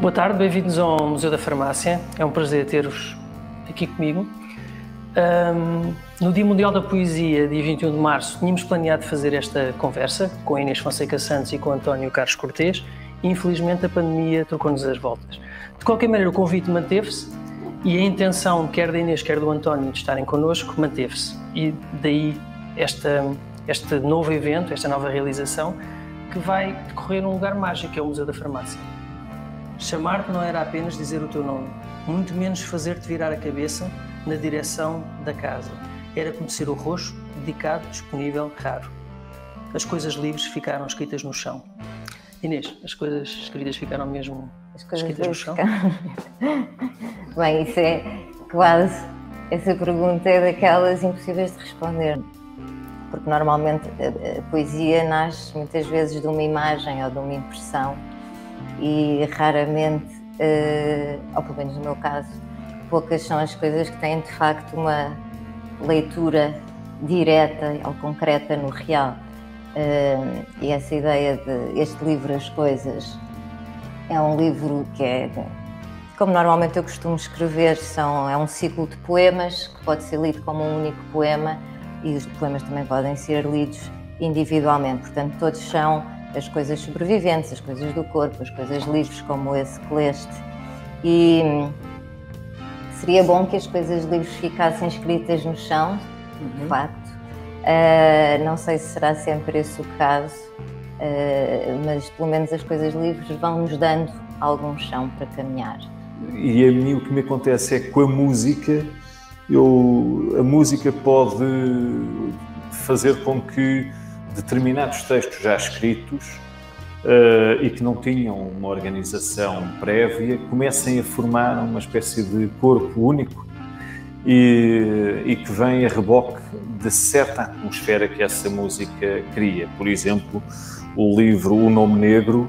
Boa tarde, bem-vindos ao Museu da Farmácia. É um prazer ter-vos aqui comigo. No Dia Mundial da Poesia, dia 21 de março, tínhamos planeado fazer esta conversa com a Inês Fonseca Santos e com o António Carlos Cortez e, infelizmente, a pandemia trocou-nos as voltas. De qualquer maneira, o convite manteve-se e a intenção, quer da Inês, quer do António, de estarem connosco, manteve-se. E daí este novo evento, esta nova realização, que vai decorrer num lugar mágico, que é o Museu da Farmácia. Chamar-te não era apenas dizer o teu nome, muito menos fazer-te virar a cabeça na direção da casa. Era conhecer o rosto, dedicado, disponível, raro. As coisas livres ficaram escritas no chão. Inês, as coisas escritas ficaram mesmo escritas no chão? Bem, isso é quase... Essa pergunta é daquelas impossíveis de responder. Porque normalmente a poesia nasce muitas vezes de uma imagem ou de uma impressão e raramente, ou pelo menos no meu caso, poucas são as coisas que têm de facto uma leitura direta ou concreta no real. E essa ideia de este livro As Coisas é um livro que é, como normalmente eu costumo escrever, é um ciclo de poemas que pode ser lido como um único poema. E os poemas também podem ser lidos individualmente, portanto todos são as coisas sobreviventes, as coisas do corpo, as coisas livres como esse que leste. E seria bom que as coisas livres ficassem escritas no chão, de facto. Não sei se será sempre esse o caso, mas pelo menos as coisas livres vão-nos dando algum chão para caminhar. E a mim o que me acontece é que com a música, a música pode fazer com que determinados textos já escritos e que não tinham uma organização prévia comecem a formar uma espécie de corpo único e que vem a reboque de certa atmosfera que essa música cria. Por exemplo, o livro O Nome Negro,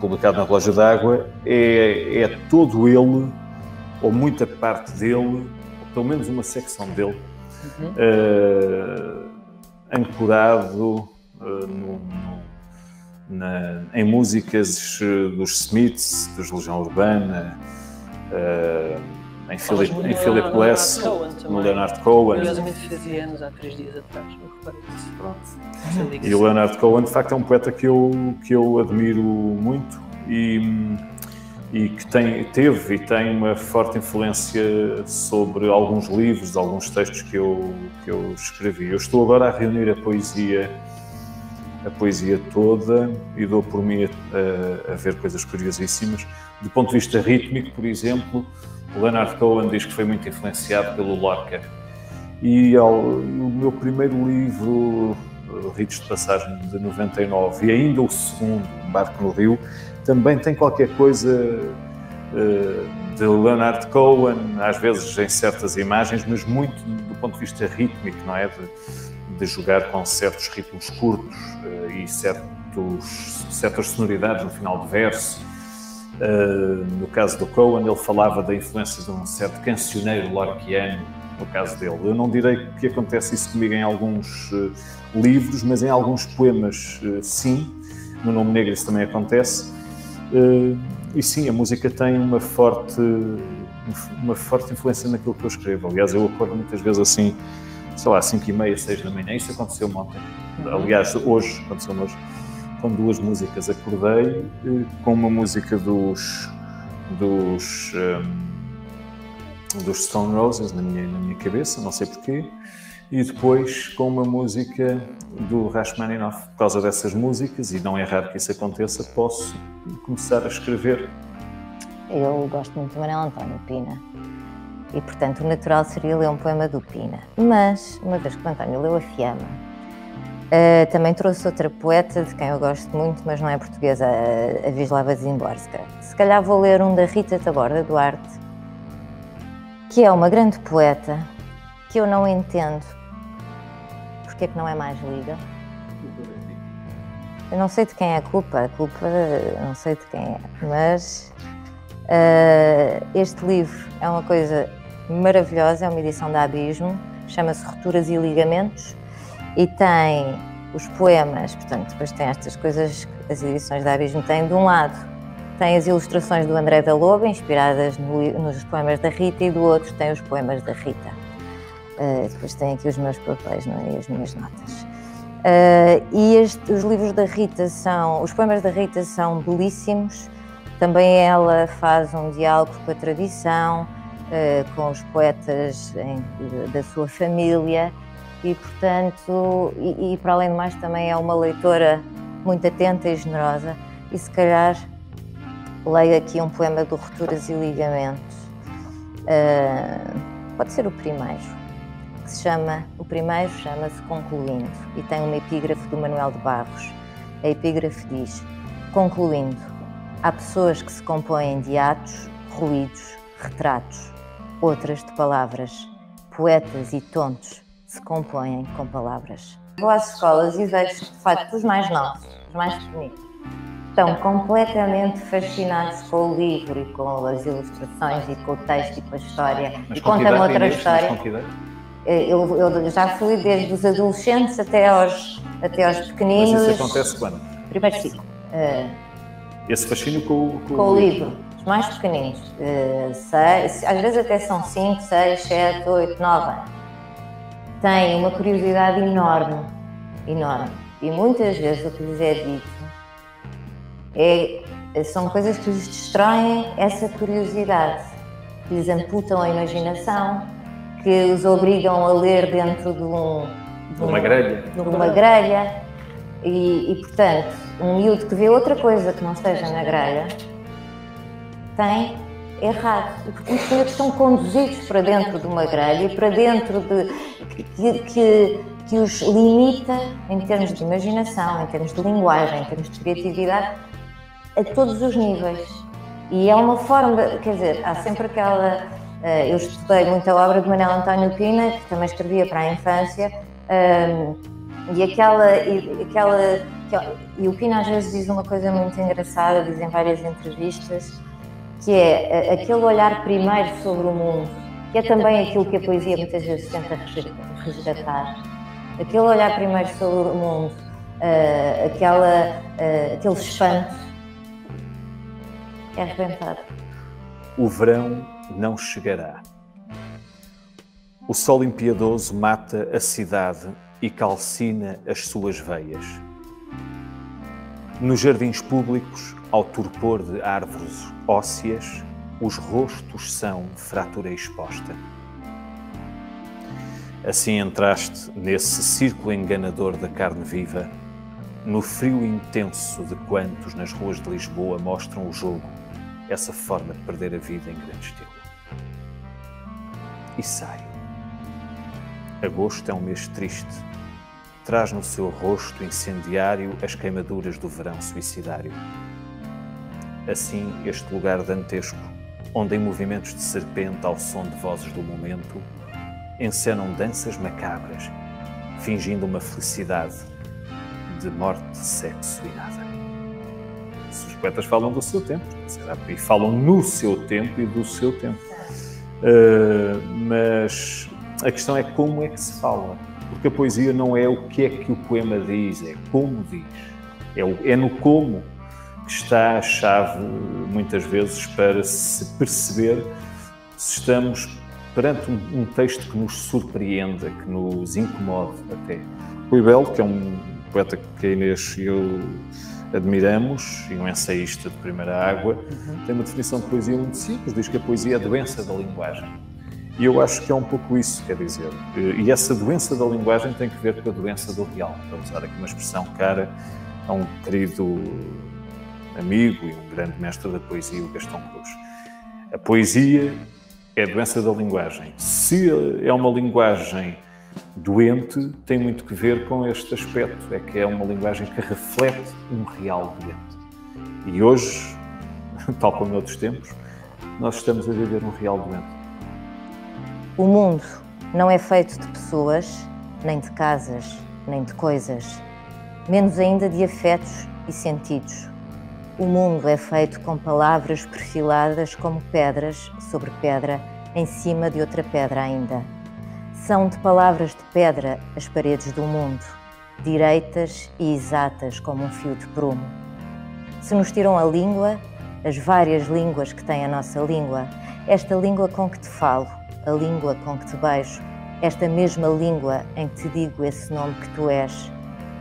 publicado na Relógio d'Água, é todo ele, ou muita parte dele, ou pelo menos uma secção dele, ancorado em músicas dos Smiths, dos Legião Urbana, em Philip Glass, no Leonard Cohen. Curiosamente fazia anos há 3 dias atrás, não reparei isso. Pronto. E o Leonard Cohen, de facto, é um poeta que eu admiro muito e que teve uma forte influência sobre alguns livros, alguns textos que eu escrevi. Eu estou agora a reunir a poesia toda e dou por mim a ver coisas curiosíssimas. Do ponto de vista rítmico, por exemplo, o Leonard Cohen diz que foi muito influenciado pelo Lorca. E no meu primeiro livro, Ritos de Passagem, de 99, e ainda o segundo, Barco no Rio, também tem qualquer coisa de Leonard Cohen, às vezes em certas imagens, mas muito do ponto de vista rítmico, não é? De jogar com certos ritmos curtos e certas sonoridades no final do verso. No caso do Cohen, ele falava da influência de um certo cancioneiro lorquiano, no caso dele. Eu não direi que acontece isso comigo em alguns livros, mas em alguns poemas, sim. No Nome Negro isso também acontece. E sim, a música tem uma forte influência naquilo que eu escrevo. Aliás, eu acordo muitas vezes assim, sei lá, 5h30, 6 da manhã. Isso aconteceu ontem. Aliás, hoje, aconteceu-me hoje, com 2 músicas. Acordei com uma música dos Stone Roses na minha cabeça, não sei porquê. E depois com uma música do Rachmaninoff. Por causa dessas músicas, e não é raro que isso aconteça, posso começar a escrever. Eu gosto muito de Manuel António Pina e, portanto, o natural seria ler um poema do Pina. Mas, uma vez que o António leu a Fiama, também trouxe outra poeta de quem eu gosto muito, mas não é portuguesa, a Vislava Zimborska. Se calhar vou ler um da Rita Taborda Duarte, que é uma grande poeta que eu não entendo. Porque é que não é mais lida? Eu não sei de quem é a culpa não sei de quem é, mas este livro é uma coisa maravilhosa, é uma edição da Abismo, chama-se Roturas e Ligamentos e tem os poemas, portanto depois tem estas coisas, as edições da Abismo têm de um lado Tem as ilustrações do André da Lobo, inspiradas nos poemas da Rita, e do outro tem os poemas da Rita. Depois tem aqui os meus papéis, não é? E as minhas notas. Os livros da Rita são... Os poemas da Rita são belíssimos. Também ela faz um diálogo com a tradição, com os poetas da sua família e, portanto, e para além de mais também é uma leitora muito atenta e generosa. E se calhar leio aqui um poema do Roturas e Ligamentos, pode ser o primeiro, que se chama, o primeiro chama-se Concluindo, e tem uma epígrafe do Manuel de Barros. A epígrafe diz: concluindo, há pessoas que se compõem de atos, ruídos, retratos, outras de palavras, poetas e tontos se compõem com palavras. Vou às escolas e vejo, de facto, os mais novos, os mais pequeninos. Estão completamente fascinados com o livro e com as ilustrações e com o texto e com a história. Mas e conta-me outra história. Eu já fui desde os adolescentes até aos pequeninos. Mas isso acontece quando? Primeiro ciclo. Esse fascínio com o livro. Os mais pequeninos. Às vezes até são 5, 6, 7, 8, 9 anos. Têm uma curiosidade enorme. Enorme. E muitas vezes o que lhes é dito são coisas que lhes destroem essa curiosidade, que lhes amputam a imaginação, que os obrigam a ler dentro de uma grelha. E, portanto, um miúdo que vê outra coisa que não esteja na grelha tem errado. E, porque os miúdos são conduzidos para dentro de uma grelha, para dentro de... que os limita em termos de imaginação, em termos de linguagem, em termos de criatividade, a todos os níveis. E é uma forma, quer dizer, há sempre aquela... eu estudei muito a obra de Manuel António Pina, que também escrevia para a infância, e E o Pina às vezes diz uma coisa muito engraçada, diz em várias entrevistas, que é aquele olhar primeiro sobre o mundo, que é também aquilo que a poesia muitas vezes tenta resgatar. Aquele olhar primeiro sobre o mundo, aquele espanto, é arrebentado. O verão não chegará. O sol impiedoso mata a cidade e calcina as suas veias. Nos jardins públicos, ao torpor de árvores ósseas, os rostos são fratura exposta. Assim entraste nesse círculo enganador da carne viva, no frio intenso de quantos nas ruas de Lisboa mostram o jogo, essa forma de perder a vida em grande estilo. E saio. Agosto é um mês triste. Traz no seu rosto incendiário as queimaduras do verão suicidário. Assim, este lugar dantesco, onde em movimentos de serpente ao som de vozes do momento, encenam danças macabras, fingindo uma felicidade de morte, sexo e nada. Se os poetas falam do seu tempo, e falam no seu tempo e do seu tempo. Mas a questão é como é que se fala, porque a poesia não é o que é que o poema diz, é como diz. É no como que está a chave, muitas vezes, para se perceber se estamos perante um texto que nos surpreenda, que nos incomode até. Rui Belo, que é um poeta que a Inês e eu admiramos, e um ensaísta de primeira água, tem uma definição de poesia muito simples, diz que a poesia é a doença da linguagem. E eu acho que é um pouco isso, quer dizer. E essa doença da linguagem tem que ver com a doença do real, para usar aqui uma expressão cara a um querido amigo e um grande mestre da poesia, o Gastão Cruz. A poesia é a doença da linguagem. Se é uma linguagem doente, tem muito que ver com este aspecto, é que é uma linguagem que reflete um real doente. E hoje, tal como noutros tempos, nós estamos a viver um real doente. O mundo não é feito de pessoas, nem de casas, nem de coisas, menos ainda de afetos e sentidos. O mundo é feito com palavras perfiladas como pedras sobre pedra, em cima de outra pedra ainda. São de palavras de pedra as paredes do mundo, direitas e exatas como um fio de prumo. Se nos tiram a língua, as várias línguas que tem a nossa língua, esta língua com que te falo, a língua com que te beijo, esta mesma língua em que te digo esse nome que tu és,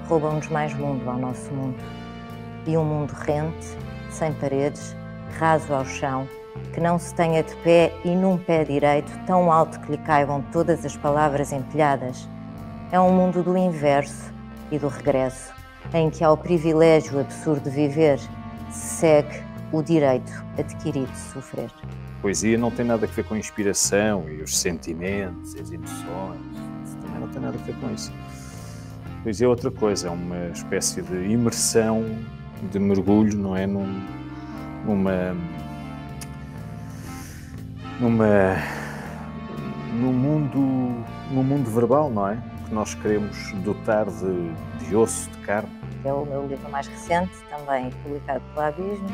roubam-nos mais mundo ao nosso mundo. E um mundo rente, sem paredes, raso ao chão, que não se tenha de pé e num pé direito tão alto que lhe caibam todas as palavras empilhadas. É um mundo do inverso e do regresso, em que ao privilégio absurdo de viver se segue o direito adquirido de sofrer. A poesia não tem nada a ver com a inspiração e os sentimentos, as emoções, também não tem nada a ver com isso. A poesia é outra coisa, é uma espécie de imersão, de mergulho, não é? Num mundo verbal, não é? Que nós queremos dotar de osso, de carne. É o meu livro mais recente, também publicado pela Abismo,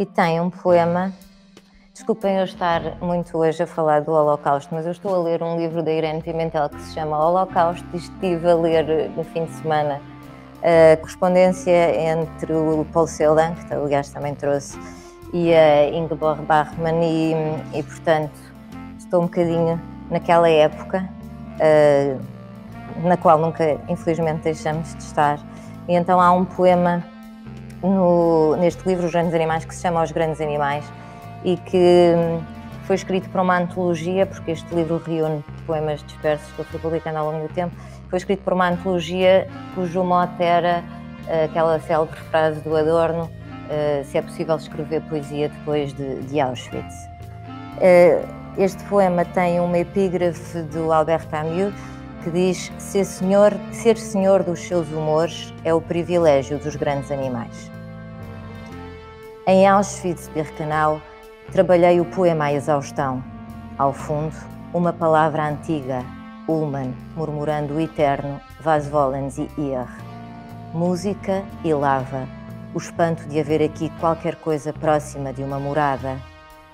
e tem um poema. Desculpem eu estar muito hoje a falar do Holocausto, mas eu estou a ler um livro da Irene Pimentel que se chama Holocausto, e estive a ler no fim de semana a correspondência entre o Paul Celan, que aliás também trouxe, e a Ingeborg Bachmann, e portanto estou um bocadinho naquela época na qual nunca, infelizmente, deixamos de estar. E então há um poema neste livro, Os Grandes Animais, que se chama Os Grandes Animais, e que foi escrito para uma antologia, porque este livro reúne poemas dispersos que eu fui publicando ao longo do tempo. Foi escrito por uma antologia cujo mote era aquela célebre frase do Adorno: se é possível escrever poesia depois de Auschwitz. Este poema tem uma epígrafe do Albert Camus que diz: ser senhor dos seus humores é o privilégio dos grandes animais. Em Auschwitz-Birkenau trabalhei o poema à exaustão. Ao fundo, uma palavra antiga, Ulmann, murmurando o eterno was wollens e ihr. Música e lava, o espanto de haver aqui qualquer coisa próxima de uma morada.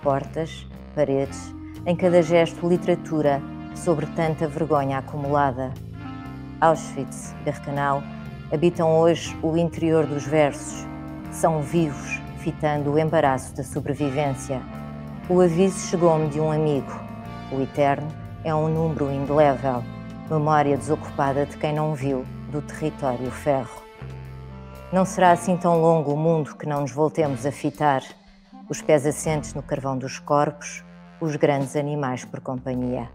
Portas, paredes, em cada gesto literatura sobre tanta vergonha acumulada. Auschwitz, Berkenau, habitam hoje o interior dos versos. São vivos, fitando o embaraço da sobrevivência. O aviso chegou-me de um amigo. O eterno é um número indelével, memória desocupada de quem não viu do território ferro. Não será assim tão longo o mundo que não nos voltemos a fitar, os pés assentes no carvão dos corpos, os grandes animais por companhia.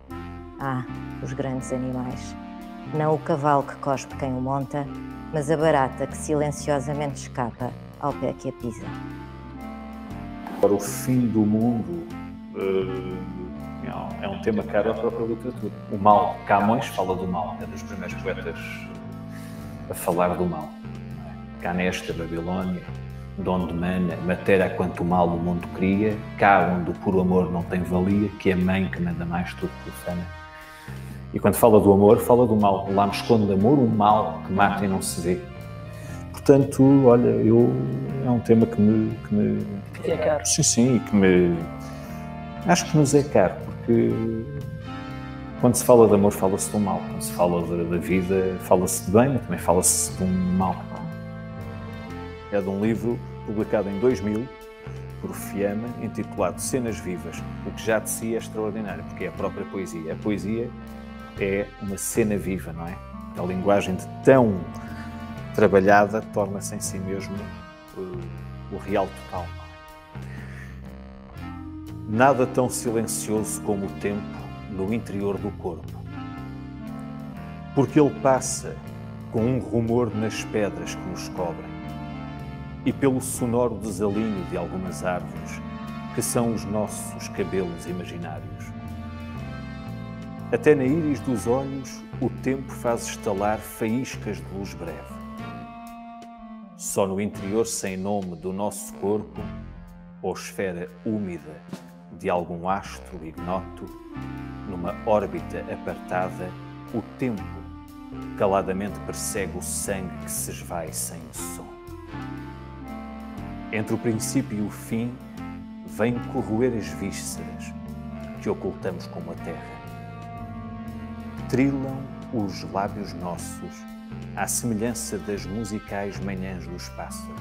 Ah, os grandes animais. Não o cavalo que cospe quem o monta, mas a barata que silenciosamente escapa ao pé que a pisa. Para o fim do mundo, é um tema caro à própria literatura. O mal, Camões fala do mal, é dos primeiros poetas a falar do mal. Canesta, Babilônia, de onde mana, matéria quanto mal o mundo cria, cá onde o puro amor não tem valia, que é mãe que nada mais tudo profana. E quando fala do amor, fala do mal. Lá me esconde amor, o mal que mata e não se vê. Portanto, olha, é um tema que me é caro. Sim, e que me... acho que nos é caro, porque quando se fala de amor fala-se do mal, quando se fala da vida fala-se de bem, mas também fala-se de um mal. É de um livro publicado em 2000 por Fiama, intitulado Cenas Vivas, o que já de si é extraordinário, porque é a própria poesia. A poesia é uma cena viva, não é? A linguagem de tão trabalhada torna-se em si mesmo o real total. Nada tão silencioso como o tempo no interior do corpo, porque ele passa com um rumor nas pedras que nos cobrem e pelo sonoro desalinho de algumas árvores que são os nossos cabelos imaginários. Até na íris dos olhos o tempo faz estalar faíscas de luz breve. Só no interior sem nome do nosso corpo ou esfera úmida de algum astro ignoto, numa órbita apartada, o tempo caladamente persegue o sangue que se esvai sem som. Entre o princípio e o fim, vem corroer as vísceras que ocultamos como a terra. Trilam os lábios nossos à semelhança das musicais manhãs dos pássaros.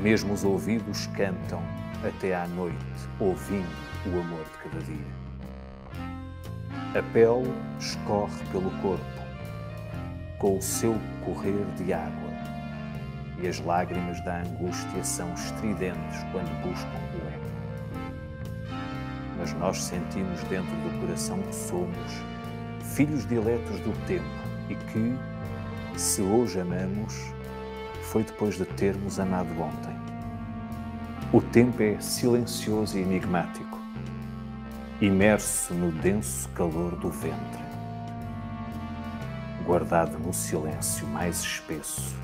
Mesmo os ouvidos cantam até à noite, ouvindo o amor de cada dia. A pele escorre pelo corpo, com o seu correr de água, e as lágrimas da angústia são estridentes quando buscam o eco. Mas nós sentimos dentro do coração que somos filhos diletos do tempo e que, se hoje amamos, foi depois de termos amado ontem. O tempo é silencioso e enigmático, imerso no denso calor do ventre. Guardado no silêncio mais espesso,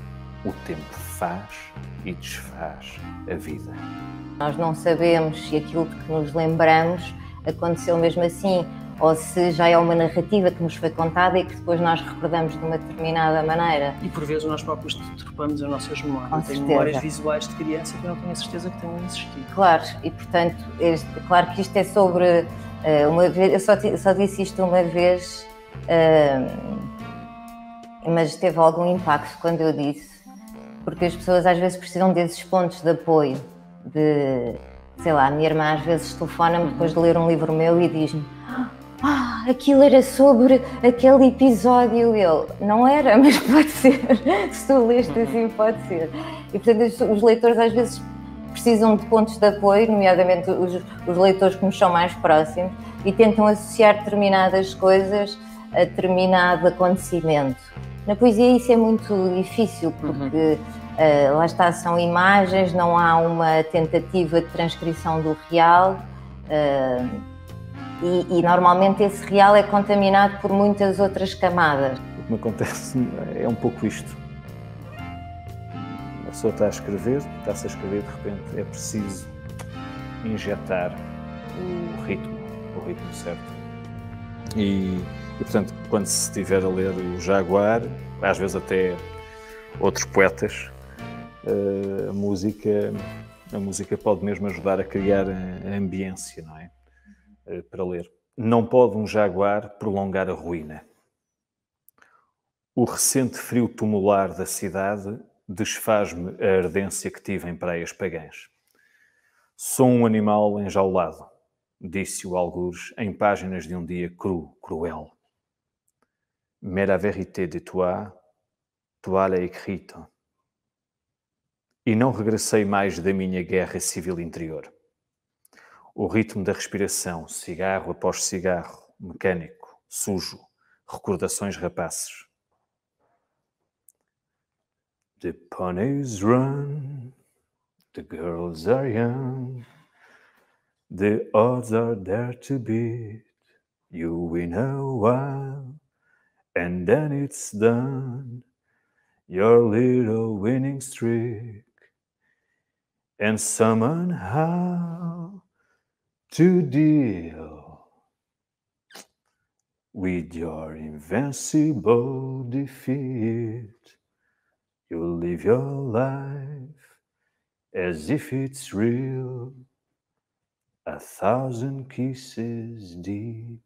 o tempo faz e desfaz a vida. Nós não sabemos se aquilo de que nos lembramos aconteceu mesmo assim, ou se já é uma narrativa que nos foi contada e que depois nós recordamos de uma determinada maneira. E por vezes nós próprios deturpamos as nossas memórias. Tem memórias visuais de criança que eu não tenho a certeza que tenham existido. Claro, e portanto, claro que isto é sobre... Uma vez, eu só disse isto uma vez, mas teve algum impacto quando eu disse, porque as pessoas às vezes precisam desses pontos de apoio, de, sei lá, a minha irmã às vezes telefona-me depois de ler um livro meu e diz-me: "Ah, aquilo era sobre aquele episódio", e eu: "Não era, mas pode ser, se tu leste assim pode ser". E portanto os leitores às vezes precisam de pontos de apoio, nomeadamente os leitores que nos são mais próximos, e tentam associar determinadas coisas a determinado acontecimento. Na poesia isso é muito difícil, porque lá está, são imagens, não há uma tentativa de transcrição do real, e normalmente esse real é contaminado por muitas outras camadas. O que me acontece é um pouco isto. A pessoa está a escrever, está-se a escrever, de repente é preciso injetar o ritmo certo. E, portanto, quando se estiver a ler o Jaguar, às vezes até outros poetas, a música pode mesmo ajudar a criar a ambiência, não é? Para ler. Não pode um jaguar prolongar a ruína. O recente frio tumular da cidade desfaz-me a ardência que tive em praias pagãs. Sou um animal enjaulado, disse o algures em páginas de um dia cru, cruel. Mais la vérité de toi, toi l'as écrite. E não regressei mais da minha guerra civil interior. O ritmo da respiração, cigarro após cigarro, mecânico, sujo, recordações rapaces. The ponies run, the girls are young, the odds are there to beat, you win a while, and then it's done, your little winning streak, and somehow to deal with your invincible defeat, you live your life as if it's real. A thousand kisses deep.